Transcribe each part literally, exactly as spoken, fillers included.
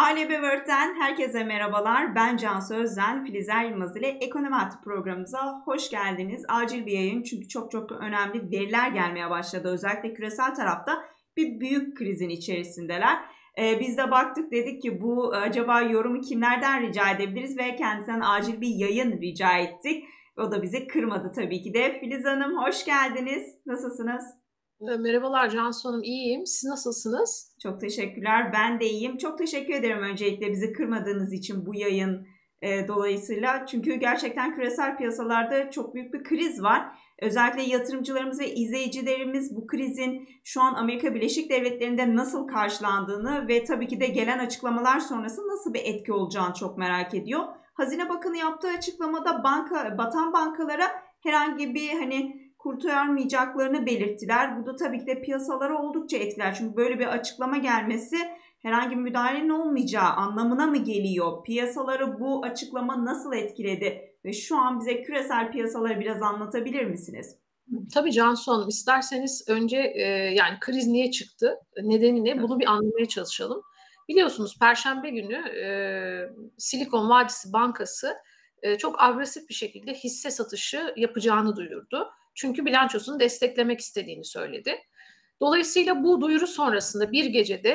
A L B World'den herkese merhabalar. Ben Cansu Özden, Filiz Eryılmaz ile Ekonomi Hattı programımıza hoş geldiniz. Acil bir yayın çünkü çok çok önemli veriler gelmeye başladı. Özellikle küresel tarafta bir büyük krizin içerisindeler. Ee, biz de baktık, dedik ki bu acaba yorumu kimlerden rica edebiliriz ve kendisinden acil bir yayın rica ettik. O da bizi kırmadı tabii ki de. Filiz Hanım hoş geldiniz. Nasılsınız? Merhabalar Cansu Hanım, iyiyim. Siz nasılsınız? Çok teşekkürler. Ben de iyiyim. Çok teşekkür ederim öncelikle bizi kırmadığınız için bu yayın e, dolayısıyla. Çünkü gerçekten küresel piyasalarda çok büyük bir kriz var. Özellikle yatırımcılarımız ve izleyicilerimiz bu krizin şu an Amerika Birleşik Devletleri'nde nasıl karşılandığını ve tabii ki de gelen açıklamalar sonrası nasıl bir etki olacağını çok merak ediyor. Hazine Bakanı yaptığı açıklamada banka, batan bankalara herhangi bir hani kurtarmayacaklarını belirttiler. Bu da tabii ki de piyasalara oldukça etkiler. Çünkü böyle bir açıklama gelmesi herhangi bir müdahalenin olmayacağı anlamına mı geliyor? Piyasaları bu açıklama nasıl etkiledi? Ve şu an bize küresel piyasaları biraz anlatabilir misiniz? Tabii Cansu Hanım, isterseniz önce e, yani kriz niye çıktı? Nedeni ne? Bunu bir anlamaya çalışalım. Biliyorsunuz Perşembe günü e, Silikon Vadisi Bankası e, çok agresif bir şekilde hisse satışı yapacağını duyurdu. Çünkü bilançosunu desteklemek istediğini söyledi. Dolayısıyla bu duyuru sonrasında bir gecede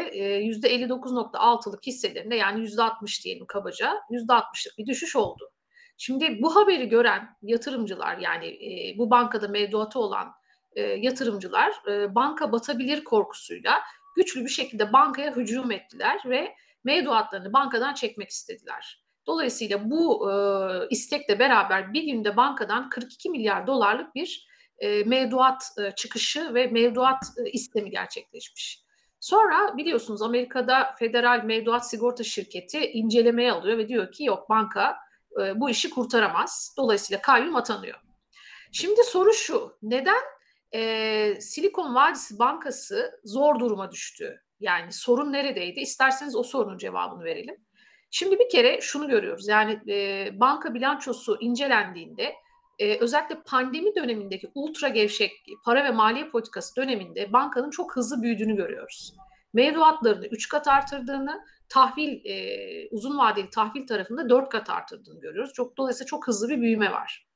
yüzde elli dokuz virgül altı'lık hisselerinde, yani yüzde altmış diyelim kabaca, yüzde altmış'lık bir düşüş oldu. Şimdi bu haberi gören yatırımcılar, yani bu bankada mevduatı olan yatırımcılar banka batabilir korkusuyla güçlü bir şekilde bankaya hücum ettiler ve mevduatlarını bankadan çekmek istediler. Dolayısıyla bu e, istekle beraber bir günde bankadan kırk iki milyar dolarlık bir e, mevduat e, çıkışı ve mevduat e, istemi gerçekleşmiş. Sonra biliyorsunuz Amerika'da Federal Mevduat Sigorta Şirketi incelemeye alıyor ve diyor ki yok, banka e, bu işi kurtaramaz. Dolayısıyla kayyum atanıyor. Şimdi soru şu: neden e, Silikon Vadisi Bankası zor duruma düştü? Yani sorun neredeydi? İsterseniz o sorunun cevabını verelim. Şimdi bir kere şunu görüyoruz, yani e, banka bilançosu incelendiğinde e, özellikle pandemi dönemindeki ultra gevşek para ve maliye politikası döneminde bankanın çok hızlı büyüdüğünü görüyoruz. Mevduatlarını üç kat artırdığını, tahvil e, uzun vadeli tahvil tarafında dört kat artırdığını görüyoruz. Çok, dolayısıyla çok hızlı bir büyüme var.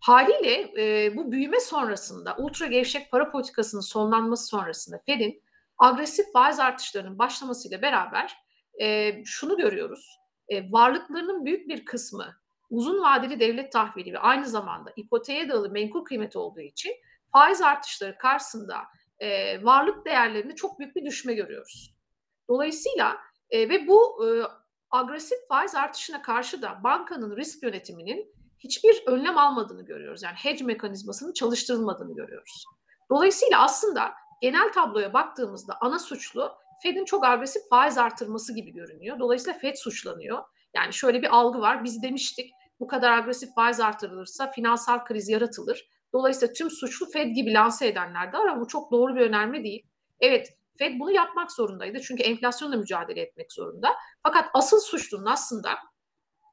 Haliyle e, bu büyüme sonrasında, ultra gevşek para politikasının sonlanması sonrasında Fed'in agresif faiz artışlarının başlamasıyla beraber E, şunu görüyoruz, e, varlıklarının büyük bir kısmı uzun vadeli devlet tahvili ve aynı zamanda ipoteğe dayalı menkul kıymeti olduğu için faiz artışları karşısında e, varlık değerlerinde çok büyük bir düşme görüyoruz. Dolayısıyla e, ve bu e, agresif faiz artışına karşı da bankanın risk yönetiminin hiçbir önlem almadığını görüyoruz. Yani hedge mekanizmasının çalıştırılmadığını görüyoruz. Dolayısıyla aslında genel tabloya baktığımızda ana suçlu Fed'in çok agresif faiz artırması gibi görünüyor. Dolayısıyla Fed suçlanıyor. Yani şöyle bir algı var. Biz demiştik, bu kadar agresif faiz artırılırsa finansal kriz yaratılır. Dolayısıyla tüm suçlu Fed gibi lanse edenler de var ama bu çok doğru bir önerme değil. Evet, Fed bunu yapmak zorundaydı çünkü enflasyonla mücadele etmek zorunda. Fakat asıl suçlunun aslında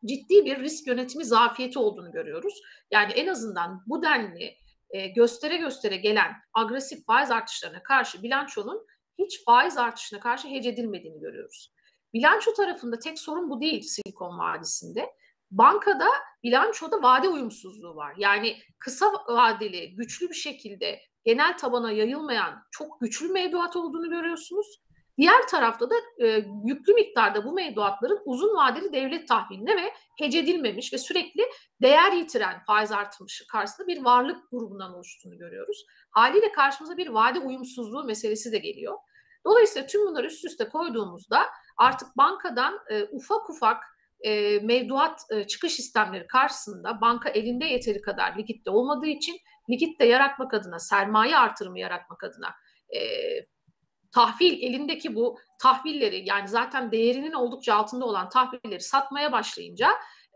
ciddi bir risk yönetimi zafiyeti olduğunu görüyoruz. Yani en azından bu denli e, göstere göstere gelen agresif faiz artışlarına karşı bilançonun hiç faiz artışına karşı hece edilmediğini görüyoruz. Bilanço tarafında tek sorun bu değil Silikon Vadisi'nde. Bankada, bilançoda vade uyumsuzluğu var. Yani kısa vadeli güçlü bir şekilde genel tabana yayılmayan çok güçlü mevduat olduğunu görüyorsunuz. Diğer tarafta da e, yüklü miktarda bu mevduatların uzun vadeli devlet tahviline ve hece edilmemiş ve sürekli değer yitiren faiz artışı karşısında bir varlık grubundan oluştuğunu görüyoruz. Haliyle karşımıza bir vade uyumsuzluğu meselesi de geliyor. Dolayısıyla tüm bunları üst üste koyduğumuzda artık bankadan e, ufak ufak e, mevduat e, çıkış istemleri karşısında banka elinde yeteri kadar likidite olmadığı için, likidite yaratmak adına, sermaye artırımı yaratmak adına e, tahvil, elindeki bu tahvilleri, yani zaten değerinin oldukça altında olan tahvilleri satmaya başlayınca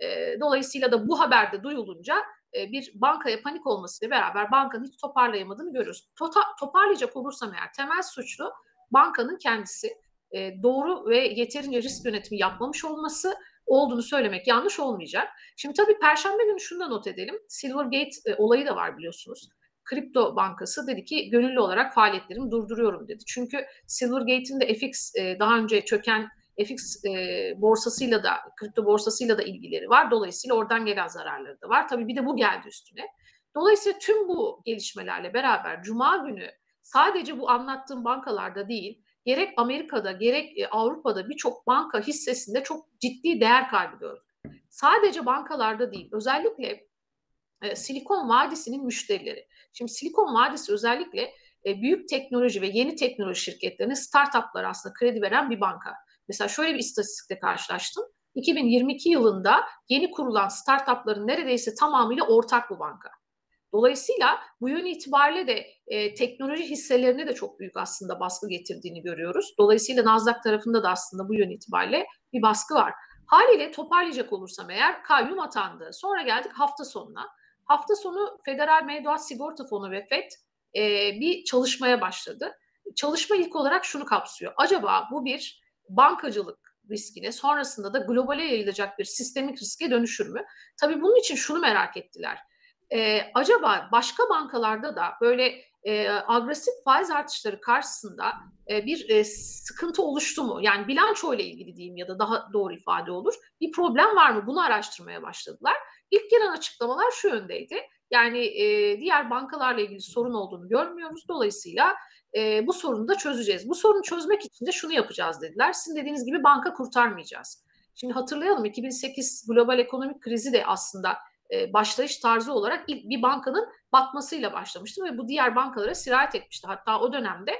e, dolayısıyla da bu haberde duyulunca e, bir bankaya panik olmasıyla beraber bankanın hiç toparlayamadığını görüyoruz. Tota, toparlayacak olursam eğer, temel suçlu bankanın kendisi, e, doğru ve yeterince risk yönetimi yapmamış olması olduğunu söylemek yanlış olmayacak. Şimdi tabii Perşembe günü şunu da not edelim. Silvergate e, olayı da var biliyorsunuz. Kripto bankası dedi ki gönüllü olarak faaliyetlerimi durduruyorum dedi. Çünkü Silvergate'in de F X e, daha önce çöken F X e, borsasıyla da, kripto borsasıyla da ilgileri var. Dolayısıyla oradan gelen zararları da var. Tabii bir de bu geldi üstüne. Dolayısıyla tüm bu gelişmelerle beraber Cuma günü sadece bu anlattığım bankalarda değil, gerek Amerika'da gerek Avrupa'da birçok banka hissesinde çok ciddi değer kaybı gördük. Sadece bankalarda değil, özellikle e, Silikon Vadisi'nin müşterileri. Şimdi Silikon Vadisi özellikle e, büyük teknoloji ve yeni teknoloji şirketlerine, startuplara aslında kredi veren bir banka. Mesela şöyle bir istatistikle karşılaştım. iki bin yirmi iki yılında yeni kurulan startupların neredeyse tamamıyla ortak bu banka. Dolayısıyla bu yön itibariyle de e, teknoloji hisselerine de çok büyük aslında baskı getirdiğini görüyoruz. Dolayısıyla Nasdaq tarafında da aslında bu yön itibariyle bir baskı var. Haliyle toparlayacak olursam eğer, kayyum atandı. Sonra geldik hafta sonuna. Hafta sonu Federal Mevduat Sigorta Fonu ve F E D e, bir çalışmaya başladı. Çalışma ilk olarak şunu kapsıyor. Acaba bu bir bankacılık riskine, sonrasında da globale yayılacak bir sistemik riske dönüşür mü? Tabii bunun için şunu merak ettiler. Ee, acaba başka bankalarda da böyle e, agresif faiz artışları karşısında e, bir e, sıkıntı oluştu mu? Yani bilanço ile ilgili diyeyim ya da daha doğru ifade olur. Bir problem var mı? Bunu araştırmaya başladılar. İlk gelen açıklamalar şu yöndeydi. Yani e, diğer bankalarla ilgili sorun olduğunu görmüyoruz. Dolayısıyla e, bu sorunu da çözeceğiz. Bu sorunu çözmek için de şunu yapacağız dediler. Sizin dediğiniz gibi banka kurtarmayacağız. Şimdi hatırlayalım, iki bin sekiz global ekonomik krizi de aslında başlayış tarzı olarak ilk bir bankanın batmasıyla başlamıştı ve bu diğer bankalara sirayet etmişti. Hatta o dönemde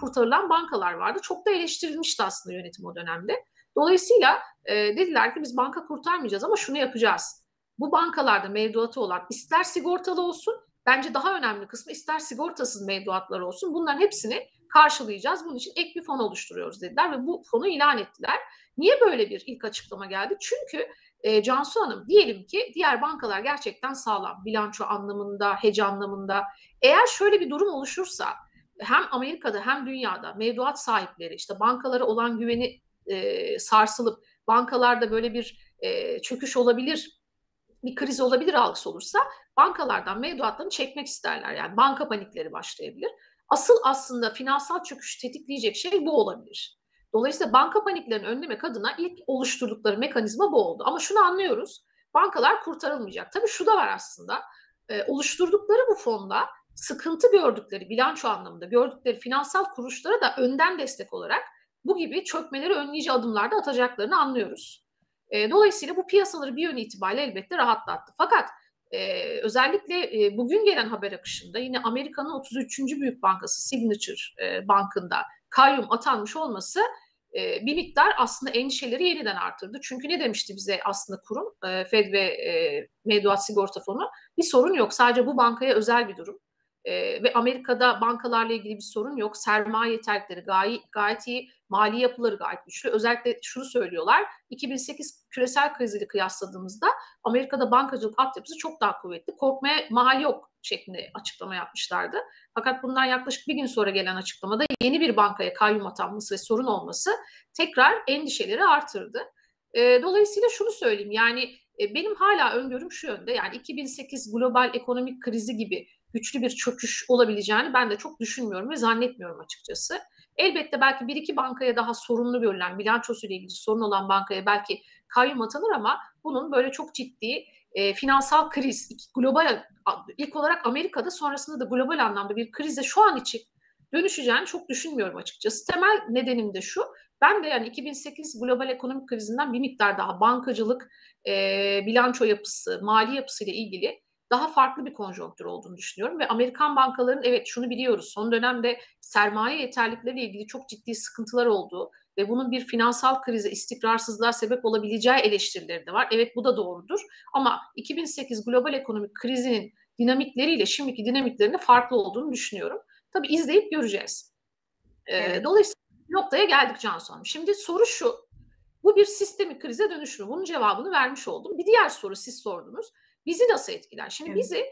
kurtarılan bankalar vardı. Çok da eleştirilmişti aslında yönetim o dönemde. Dolayısıyla dediler ki biz banka kurtarmayacağız ama şunu yapacağız. Bu bankalarda mevduatı olan, ister sigortalı olsun, bence daha önemli kısmı ister sigortasız mevduatlar olsun, bunların hepsini karşılayacağız. Bunun için ek bir fon oluşturuyoruz dediler ve bu fonu ilan ettiler. Niye böyle bir ilk açıklama geldi? Çünkü E, Cansu Hanım, diyelim ki diğer bankalar gerçekten sağlam bilanço anlamında, hedge anlamında. Eğer şöyle bir durum oluşursa hem Amerika'da hem dünyada mevduat sahipleri, işte bankalara olan güveni e, sarsılıp bankalarda böyle bir e, çöküş olabilir, bir kriz olabilir algısı olursa bankalardan mevduatlarını çekmek isterler. Yani banka panikleri başlayabilir. Asıl aslında finansal çöküşü tetikleyecek şey bu olabilir. Dolayısıyla banka paniklerini önlemek adına ilk oluşturdukları mekanizma bu oldu. Ama şunu anlıyoruz, bankalar kurtarılmayacak. Tabii şu da var aslında, e, oluşturdukları bu fonla sıkıntı gördükleri, bilanço anlamında gördükleri finansal kuruluşlara da önden destek olarak bu gibi çökmeleri önleyici adımlarda atacaklarını anlıyoruz. E, dolayısıyla bu piyasaları bir yön itibariyle elbette rahatlattı. Fakat e, özellikle e, bugün gelen haber akışında yine Amerika'nın otuz üçüncü büyük bankası Signature e, Bank'ında kayyum atanmış olması bir miktar aslında endişeleri yeniden artırdı. Çünkü ne demişti bize aslında kurum, F E D ve Mevduat Sigorta Fonu? Bir sorun yok. Sadece bu bankaya özel bir durum. Ve Amerika'da bankalarla ilgili bir sorun yok. Sermaye yeterlikleri gayet, gayet iyi, mali yapıları gayet güçlü. Özellikle şunu söylüyorlar, iki bin sekiz küresel kriziyle kıyasladığımızda Amerika'da bankacılık altyapısı çok daha kuvvetli. Korkmaya mal yok şeklinde açıklama yapmışlardı. Fakat bundan yaklaşık bir gün sonra gelen açıklamada yeni bir bankaya kayyum atanması ve sorun olması tekrar endişeleri artırdı. Dolayısıyla şunu söyleyeyim, yani benim hala öngörüm şu yönde, yani iki bin sekiz global ekonomik krizi gibi güçlü bir çöküş olabileceğini ben de çok düşünmüyorum ve zannetmiyorum açıkçası. Elbette belki bir iki bankaya daha sorunlu görülen, bilançosuyla ilgili sorun olan bankaya belki kayyum atanır ama bunun böyle çok ciddi e, finansal kriz, global, ilk olarak Amerika'da sonrasında da global anlamda bir krize şu an için dönüşeceğini çok düşünmüyorum açıkçası. Temel nedenim de şu, ben de yani iki bin sekiz global ekonomik krizinden bir miktar daha bankacılık, e, bilanço yapısı, mali yapısıyla ilgili daha farklı bir konjonktür olduğunu düşünüyorum ve Amerikan bankaların, evet şunu biliyoruz, son dönemde sermaye yeterlikleriyle ilgili çok ciddi sıkıntılar olduğu ve bunun bir finansal krize, istikrarsızlığa sebep olabileceği eleştirileri de var. Evet bu da doğrudur ama iki bin sekiz global ekonomik krizinin dinamikleriyle şimdiki dinamiklerinin farklı olduğunu düşünüyorum. Tabii izleyip göreceğiz. Evet. Dolayısıyla noktaya geldik Cansu Hanım. Şimdi soru şu, bu bir sistemik krize dönüşür mü? Bunun cevabını vermiş oldum. Bir diğer soru siz sordunuz. Bizi nasıl etkiler? Şimdi evet. bizi,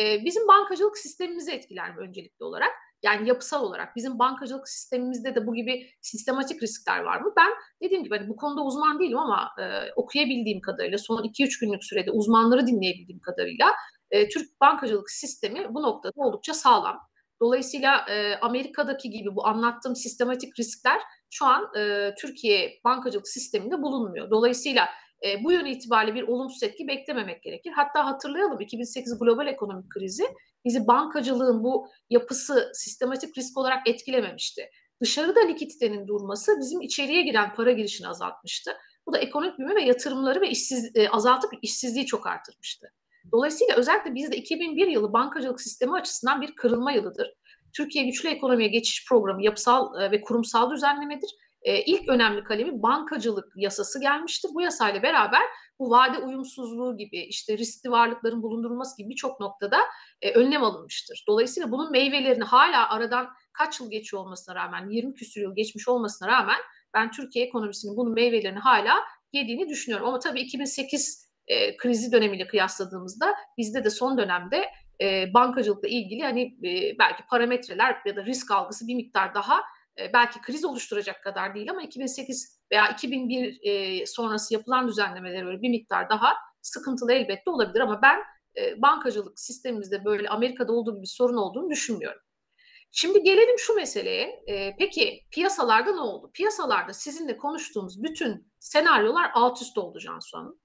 e, bizim bankacılık sistemimizi etkiler mi öncelikli olarak? Yani yapısal olarak bizim bankacılık sistemimizde de bu gibi sistematik riskler var mı? Ben dediğim gibi hani bu konuda uzman değilim ama e, okuyabildiğim kadarıyla, son iki üç günlük sürede uzmanları dinleyebildiğim kadarıyla e, Türk bankacılık sistemi bu noktada oldukça sağlam. Dolayısıyla e, Amerika'daki gibi bu anlattığım sistematik riskler şu an e, Türkiye bankacılık sisteminde bulunmuyor. Dolayısıyla e, bu yön itibariyle bir olumsuz etki beklememek gerekir. Hatta hatırlayalım, iki bin sekiz global ekonomik krizi bizi bankacılığın bu yapısı sistematik risk olarak etkilememişti. Dışarıda likiditenin durması bizim içeriye giren para girişini azaltmıştı. Bu da ekonomik büyüme ve yatırımları ve işsiz, e, azaltıp işsizliği çok artırmıştı. Dolayısıyla özellikle bizde iki bin bir yılı bankacılık sistemi açısından bir kırılma yılıdır. Türkiye Güçlü Ekonomiye Geçiş Programı yapısal ve kurumsal düzenlemedir. Ee, ilk önemli kalemi bankacılık yasası gelmiştir. Bu yasayla beraber bu vade uyumsuzluğu gibi, işte riskli varlıkların bulundurulması gibi birçok noktada e, önlem alınmıştır. Dolayısıyla bunun meyvelerini hala aradan kaç yıl geçiyor olmasına rağmen, yirmi küsur yıl geçmiş olmasına rağmen ben Türkiye ekonomisinin bunun meyvelerini hala yediğini düşünüyorum. Ama tabii iki bin sekiz E, krizi dönemiyle kıyasladığımızda bizde de son dönemde e, bankacılıkla ilgili hani e, belki parametreler ya da risk algısı bir miktar daha e, belki kriz oluşturacak kadar değil ama iki bin sekiz veya iki bin bir e, sonrası yapılan düzenlemeler öyle bir miktar daha sıkıntılı elbette olabilir ama ben e, bankacılık sistemimizde böyle Amerika'da olduğu gibi bir sorun olduğunu düşünmüyorum. Şimdi gelelim şu meseleye. E, peki piyasalarda ne oldu? Piyasalarda sizinle konuştuğumuz bütün senaryolar alt üst oldu Cansu Hanım.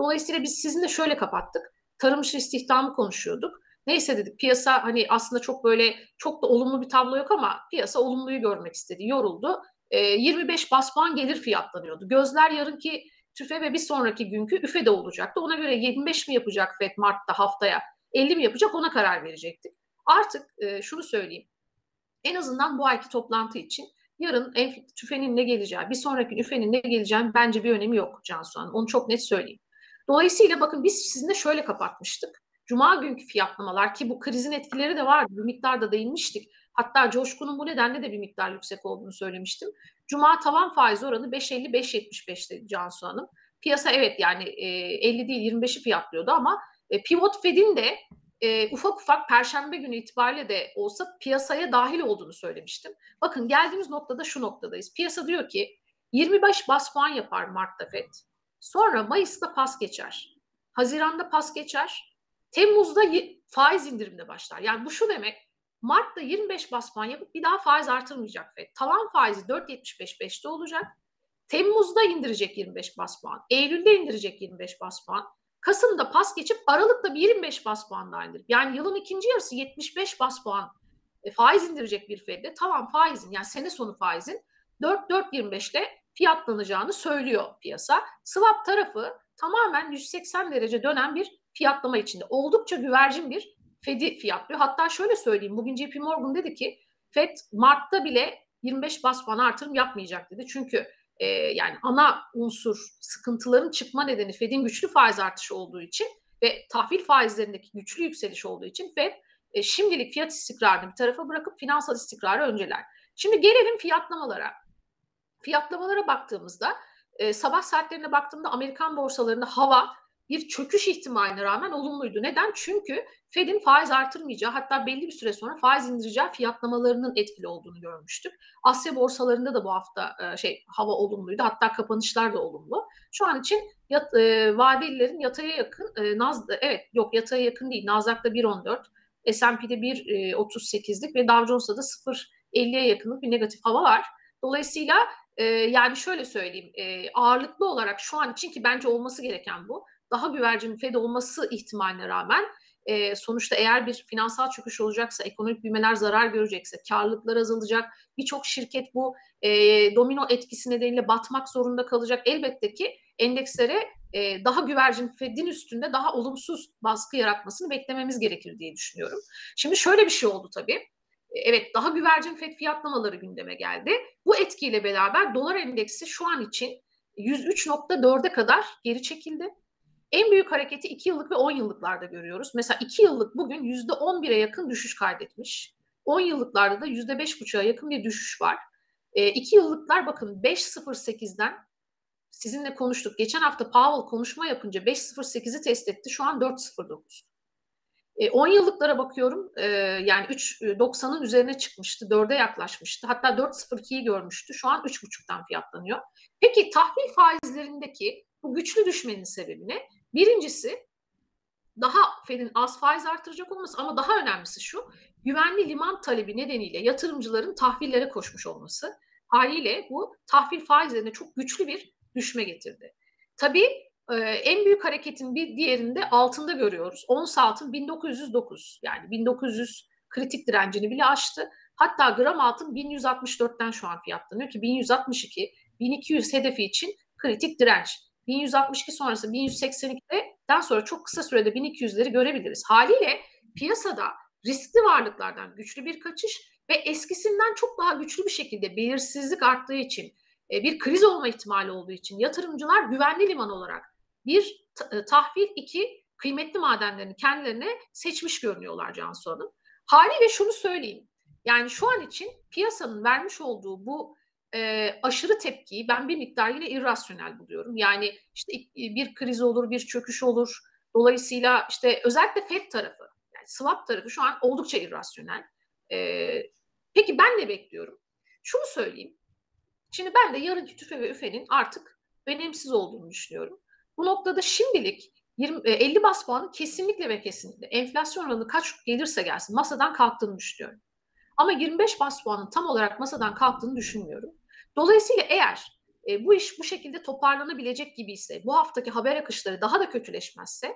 Dolayısıyla biz sizinle şöyle kapattık. Tarım dışı istihdamı konuşuyorduk. Neyse dedik, piyasa hani aslında çok böyle çok da olumlu bir tablo yok ama piyasa olumluyu görmek istedi, yoruldu. E, yirmi beş bas puan gelir fiyatlanıyordu. Gözler yarınki tüfe ve bir sonraki günkü üfe de olacaktı. Ona göre yirmi beş mi yapacak Fed Mart'ta haftaya, elli mi yapacak, ona karar verecektik. Artık e, şunu söyleyeyim. En azından bu ayki toplantı için yarın enf- tüfenin ne geleceği, bir sonraki üfenin ne geleceğinin bence bir önemi yok Cansu Hanım. Onu çok net söyleyeyim. Dolayısıyla bakın biz sizinle şöyle kapatmıştık. Cuma günkü fiyatlamalar, ki bu krizin etkileri de vardı, bir miktar da değinmiştik. Hatta coşkunun bu nedenle de bir miktar yüksek olduğunu söylemiştim. Cuma tavan faiz oranı beş elli beş yetmiş beşti Cansu Hanım. Piyasa evet yani elli değil yirmi beşi fiyatlıyordu ama Pivot Fed'in de ufak ufak Perşembe günü itibariyle de olsa piyasaya dahil olduğunu söylemiştim. Bakın geldiğimiz noktada şu noktadayız. Piyasa diyor ki yirmi beş bas puan yapar Mart'ta Fed. Sonra Mayıs'ta pas geçer. Haziran'da pas geçer. Temmuz'da faiz indirimine başlar. Yani bu şu demek. Mart'ta yirmi beş bas puan yapıp bir daha faiz artırmayacak Fed. Tavan faizi dört yetmiş beş beşte olacak. Temmuz'da indirecek yirmi beş bas puan. Eylül'de indirecek yirmi beş bas puan. Kasım'da pas geçip Aralık'ta bir yirmi beş bas puan daha indirip. Yani yılın ikinci yarısı yetmiş beş bas puan e, faiz indirecek bir Fed'de. Tavan faizin yani sene sonu faizin dört dört yirmi beşte fiyatlanacağını söylüyor piyasa. Swap tarafı tamamen yüz seksen derece dönen bir fiyatlama içinde. Oldukça güvercin bir Fed'i fiyatlıyor. Hatta şöyle söyleyeyim. Bugün J P Morgan dedi ki Fed Mart'ta bile yirmi beş bas puan artırım yapmayacak dedi. Çünkü e, yani ana unsur sıkıntıların çıkma nedeni Fed'in güçlü faiz artışı olduğu için ve tahvil faizlerindeki güçlü yükseliş olduğu için Fed e, şimdilik fiyat istikrarını bir tarafa bırakıp finansal istikrarı önceler. Şimdi gelelim fiyatlamalara. Fiyatlamalara baktığımızda e, sabah saatlerine baktığımda Amerikan borsalarında hava bir çöküş ihtimaline rağmen olumluydu. Neden? Çünkü Fed'in faiz artırmayacağı, hatta belli bir süre sonra faiz indireceği fiyatlamalarının etkili olduğunu görmüştük. Asya borsalarında da bu hafta e, şey hava olumluydu. Hatta kapanışlar da olumlu. Şu an için yat, e, vadelilerin yataya yakın e, Nasdaq evet yok yataya yakın değil. Nasdaq'ta bir on dört, S and P'de bir otuz sekizlik ve Dow Jones'ta da sıfır elliye yakınlık bir negatif hava var. Dolayısıyla Ee, yani şöyle söyleyeyim, e, ağırlıklı olarak şu an için, ki bence olması gereken bu, daha güvercin Fed olması ihtimaline rağmen e, sonuçta eğer bir finansal çöküş olacaksa, ekonomik büyümeler zarar görecekse, karlılıklar azalacak, birçok şirket bu e, domino etkisi nedeniyle batmak zorunda kalacak. Elbette ki endekslere e, daha güvercin Fed'in üstünde daha olumsuz baskı yaratmasını beklememiz gerekir diye düşünüyorum. Şimdi şöyle bir şey oldu tabii. Evet, daha güvercin Fed fiyatlamaları gündeme geldi. Bu etkiyle beraber dolar endeksi şu an için yüz üç nokta dörde kadar geri çekildi. En büyük hareketi iki yıllık ve on yıllıklarda görüyoruz. Mesela iki yıllık bugün yüzde on bire yakın düşüş kaydetmiş. on yıllıklarda da yüzde beş buçuğa yakın bir düşüş var. E, iki yıllıklar bakın beş nokta sıfır sekizden sizinle konuştuk. Geçen hafta Powell konuşma yapınca beş nokta sıfır sekizi test etti. Şu an dört nokta sıfır dokuz. on yıllıklara bakıyorum, yani üç doksanın üzerine çıkmıştı, dörde yaklaşmıştı. Hatta dört nokta sıfır ikiyi görmüştü. Şu an üç buçuktan fiyatlanıyor. Peki tahvil faizlerindeki bu güçlü düşmenin sebebi ne? Birincisi daha Fed'in az faiz artıracak olması ama daha önemlisi şu, güvenli liman talebi nedeniyle yatırımcıların tahvillere koşmuş olması haliyle bu tahvil faizlerine çok güçlü bir düşme getirdi. Tabii e, en büyük hareketin bir diğerinde altında görüyoruz. Ons altın bin dokuz yüz dokuz yani bin dokuz yüz kritik direncini bile aştı. Hatta gram altın bin yüz altmış dörtten şu an fiyatlanıyor ki bin yüz altmış iki, bin iki yüz hedefi için kritik direnç. bin yüz altmış iki sonrası bin yüz seksen ikiden sonra çok kısa sürede bin iki yüzleri görebiliriz. Haliyle piyasada riskli varlıklardan güçlü bir kaçış ve eskisinden çok daha güçlü bir şekilde belirsizlik arttığı için, bir kriz olma ihtimali olduğu için yatırımcılar güvenli liman olarak bir tahvil, iki kıymetli madenlerini kendilerine seçmiş görünüyorlar Cansu Hanım. Haliyle şunu söyleyeyim. Yani şu an için piyasanın vermiş olduğu bu e, aşırı tepkiyi ben bir miktar yine irrasyonel buluyorum. Yani işte bir kriz olur, bir çöküş olur. Dolayısıyla işte özellikle Fed tarafı, yani swap tarafı şu an oldukça irrasyonel. E, peki ben ne bekliyorum? Şunu söyleyeyim. Şimdi ben de yarınki tüfe ve üfenin artık önemsiz olduğunu düşünüyorum. Bu noktada şimdilik yirmi, elli baz puanı kesinlikle ve kesinlikle enflasyon oranı kaç gelirse gelsin masadan kalktığını düşünüyorum. Ama yirmi beş baz puanın tam olarak masadan kalktığını düşünmüyorum. Dolayısıyla eğer e, bu iş bu şekilde toparlanabilecek gibiyse, bu haftaki haber akışları daha da kötüleşmezse,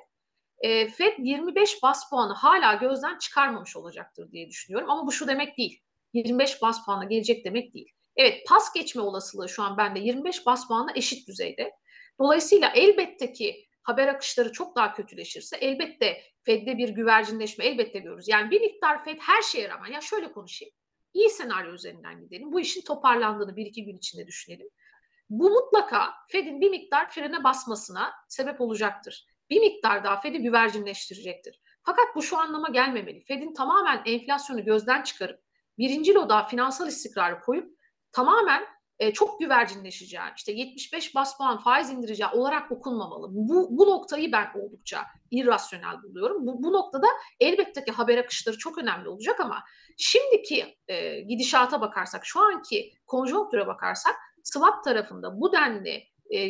e, Fed yirmi beş baz puanı hala gözden çıkarmamış olacaktır diye düşünüyorum. Ama bu şu demek değil, yirmi beş baz puanla gelecek demek değil. Evet, pas geçme olasılığı şu an bende yirmi beş baz puanla eşit düzeyde. Dolayısıyla elbette ki haber akışları çok daha kötüleşirse elbette Fed'de bir güvercinleşme elbette görürüz. Yani bir miktar Fed her şeye rağmen, ya şöyle konuşayım, iyi senaryo üzerinden gidelim. Bu işin toparlandığını bir iki gün içinde düşünelim. Bu mutlaka Fed'in bir miktar frene basmasına sebep olacaktır. Bir miktar daha Fed'i güvercinleştirecektir. Fakat bu şu anlama gelmemeli. Fed'in tamamen enflasyonu gözden çıkarıp birincil odağa finansal istikrarı koyup tamamen e, çok güvercinleşeceği, işte yetmiş beş baz puan faiz indireceği olarak okunmamalı. Bu, bu noktayı ben oldukça irrasyonel buluyorum. Bu, bu noktada elbette ki haber akışları çok önemli olacak ama şimdiki e, gidişata bakarsak, şu anki konjonktüre bakarsak swap tarafında bu denli e,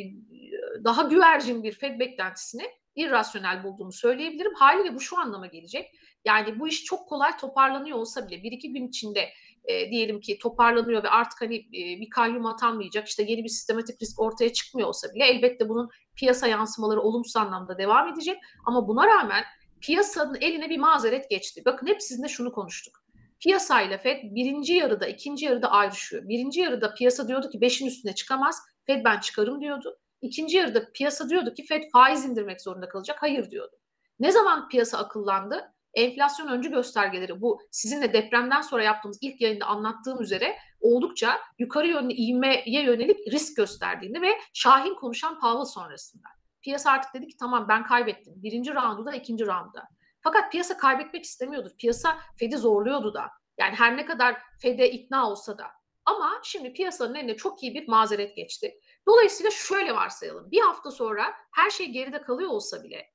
daha güvercin bir Fed beklentisini irrasyonel bulduğumu söyleyebilirim. Haliyle bu şu anlama gelecek. Yani bu iş çok kolay toparlanıyor olsa bile bir iki gün içinde E, diyelim ki toparlanıyor ve artık hani e, bir kayyum atanmayacak, işte yeni bir sistematik risk ortaya çıkmıyor olsa bile elbette bunun piyasa yansımaları olumsuz anlamda devam edecek. Ama buna rağmen piyasanın eline bir mazeret geçti. Bakın hep sizinle şunu konuştuk. Piyasayla Fed birinci yarıda, ikinci yarıda ayrışıyor. Birinci yarıda piyasa diyordu ki beşin üstüne çıkamaz, Fed ben çıkarım diyordu. İkinci yarıda piyasa diyordu ki Fed faiz indirmek zorunda kalacak, hayır diyordu. Ne zaman piyasa akıllandı? Enflasyon öncü göstergeleri, bu sizinle depremden sonra yaptığımız ilk yayında anlattığım üzere oldukça yukarı yönlü ivmeye yönelik risk gösterdiğini ve Şahin konuşan Powell sonrasında piyasa artık dedi ki tamam ben kaybettim. Birinci roundu da ikinci roundda. Fakat piyasa kaybetmek istemiyordu. Piyasa Fed'i zorluyordu da. Yani her ne kadar Fed'e ikna olsa da. Ama şimdi piyasanın eline çok iyi bir mazeret geçti. Dolayısıyla şöyle varsayalım. Bir hafta sonra her şey geride kalıyor olsa bile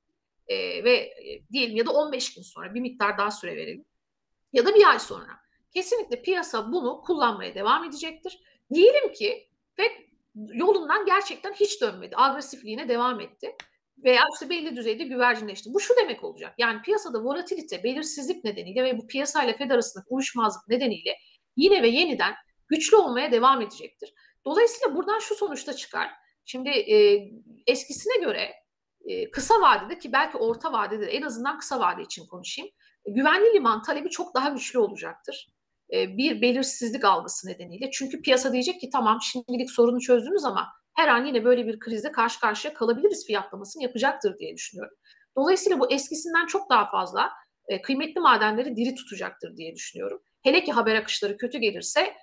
Ee, ve e, diyelim ya da on beş gün sonra bir miktar daha süre verelim ya da bir ay sonra kesinlikle piyasa bunu kullanmaya devam edecektir. Diyelim ki Fed yolundan gerçekten hiç dönmedi, agresifliğine devam etti veya işte belli düzeyde güvercinleşti. Bu şu demek olacak, yani piyasada volatilite, belirsizlik nedeniyle ve bu piyasayla Fed arasındaki uyuşmazlık nedeniyle yine ve yeniden güçlü olmaya devam edecektir. Dolayısıyla buradan şu sonuçta çıkar, şimdi e, eskisine göre kısa vadede, ki belki orta vadede, en azından kısa vade için konuşayım, güvenli liman talebi çok daha güçlü olacaktır. Bir belirsizlik algısı nedeniyle. Çünkü piyasa diyecek ki tamam şimdilik sorunu çözdünüz ama her an yine böyle bir krizle karşı karşıya kalabiliriz fiyatlamasını yapacaktır diye düşünüyorum. Dolayısıyla bu eskisinden çok daha fazla kıymetli madenleri diri tutacaktır diye düşünüyorum. Hele ki haber akışları kötü gelirse,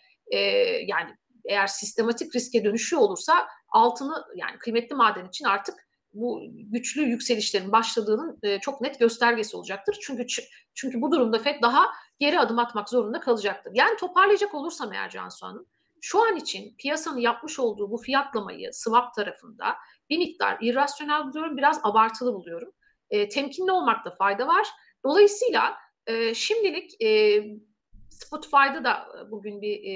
yani eğer sistematik riske dönüşüyor olursa altını, yani kıymetli maden için artık bu güçlü yükselişlerin başladığının çok net göstergesi olacaktır. Çünkü çünkü bu durumda Fed daha geri adım atmak zorunda kalacaktır. Yani toparlayacak olursam eğer Cansu Hanım, şu an için piyasanın yapmış olduğu bu fiyatlamayı swap tarafında bir miktar irrasyonel buluyorum, biraz abartılı buluyorum. E, temkinli olmakta fayda var. Dolayısıyla e, şimdilik e, Spotify'da da bugün bir e,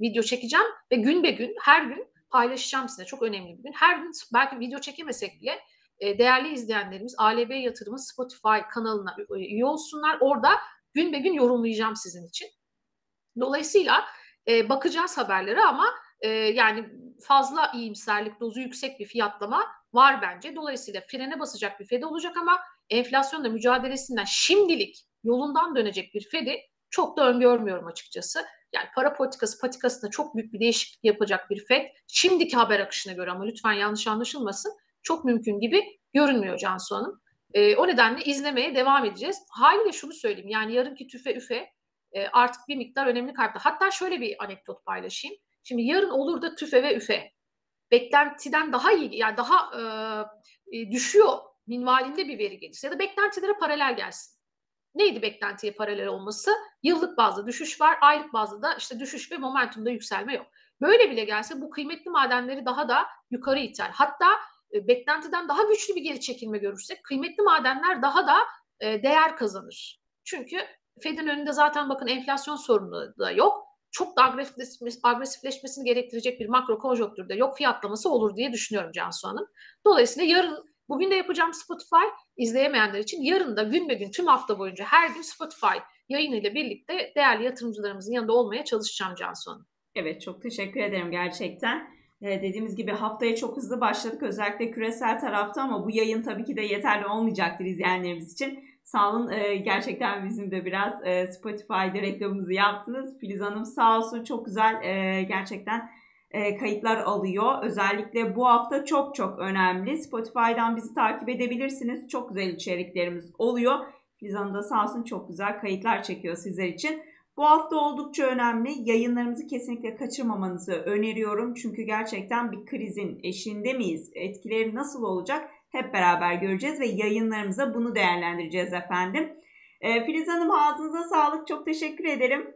video çekeceğim ve gün be gün her gün paylaşacağım size, çok önemli bir gün. Her gün belki video çekemesek bile değerli izleyenlerimiz A L B Yatırım'ın Spotify kanalına üye olsunlar. Orada gün be gün yorumlayacağım sizin için. Dolayısıyla e, bakacağız haberlere ama e, yani fazla iyimserlik dozu yüksek bir fiyatlama var bence. Dolayısıyla frene basacak bir Fed olacak ama enflasyonla mücadelesinden şimdilik yolundan dönecek bir Fed'i çok da öngörmüyorum açıkçası. Yani para politikası patikasında çok büyük bir değişiklik yapacak bir Fed. Şimdiki haber akışına göre ama lütfen yanlış anlaşılmasın. Çok mümkün gibi görünmüyor Cansu Hanım. E, o nedenle izlemeye devam edeceğiz. Haliyle şunu söyleyeyim. Yani yarınki tüfe üfe e, artık bir miktar önemli kartlar. Hatta şöyle bir anekdot paylaşayım. Şimdi yarın olur da tüfe ve üfe beklentiden daha iyi, yani daha e, düşüyor minvalinde bir veri gelirse ya da beklentilere paralel gelsin. Neydi beklentiye paralel olması? Yıllık bazda düşüş var, aylık bazda da işte düşüş ve momentumda yükselme yok. Böyle bile gelse bu kıymetli madenleri daha da yukarı iter. Hatta e, beklentiden daha güçlü bir geri çekilme görürsek kıymetli madenler daha da e, değer kazanır. Çünkü Fed'in önünde zaten bakın enflasyon sorunu da yok. Çok da agresifleşmesini gerektirecek bir makro konjonktürde yok fiyatlaması olur diye düşünüyorum Cansu Hanım. Dolayısıyla yarın, bugün de yapacağım Spotify izleyemeyenler için, yarın da gün be gün tüm hafta boyunca her gün Spotify yayınıyla birlikte değerli yatırımcılarımızın yanında olmaya çalışacağım Cansu Hanım. Evet, çok teşekkür ederim gerçekten. Ee, dediğimiz gibi haftaya çok hızlı başladık özellikle küresel tarafta ama bu yayın tabii ki de yeterli olmayacaktır izleyenlerimiz için. Sağ olun. Ee, gerçekten bizim de biraz e, Spotify'da reklamımızı yaptınız. Filiz Hanım sağ olsun, çok güzel e, gerçekten e, kayıtlar alıyor. Özellikle bu hafta çok çok önemli. Spotify'dan bizi takip edebilirsiniz. Çok güzel içeriklerimiz oluyor. Filiz Hanım da sağ olsun çok güzel kayıtlar çekiyor sizler için. Bu hafta oldukça önemli. Yayınlarımızı kesinlikle kaçırmamanızı öneriyorum. Çünkü gerçekten bir krizin eşinde miyiz? Etkileri nasıl olacak? Hep beraber göreceğiz ve yayınlarımıza bunu değerlendireceğiz efendim. E, Filiz Hanım ağzınıza sağlık. Çok teşekkür ederim.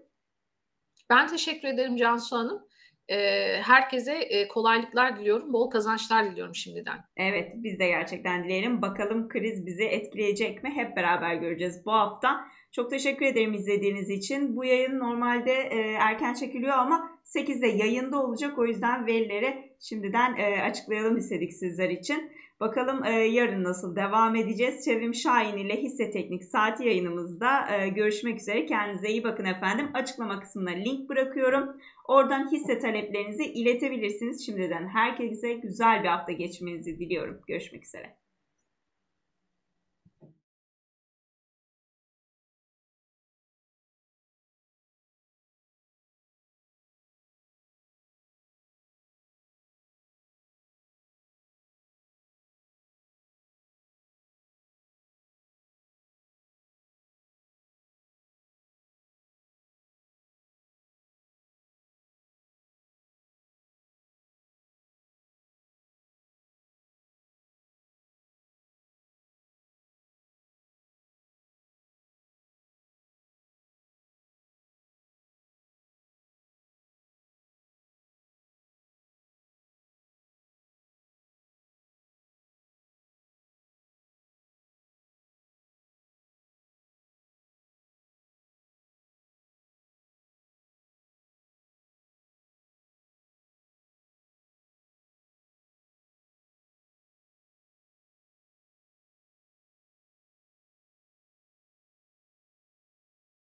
Ben teşekkür ederim Cansu Hanım. E, herkese e, kolaylıklar diliyorum. Bol kazançlar diliyorum şimdiden. Evet, biz de gerçekten dileyelim. Bakalım kriz bizi etkileyecek mi? Hep beraber göreceğiz bu hafta. Çok teşekkür ederim izlediğiniz için. Bu yayın normalde e, erken çekiliyor ama sekizde yayında olacak. O yüzden verileri şimdiden e, açıklayalım istedik sizler için. Bakalım e, yarın nasıl devam edeceğiz. Sevim Şahin ile Hisse Teknik Saati yayınımızda e, görüşmek üzere. Kendinize iyi bakın efendim. Açıklama kısmına link bırakıyorum. Oradan hisse taleplerinizi iletebilirsiniz. Şimdiden herkese güzel bir hafta geçmenizi diliyorum. Görüşmek üzere.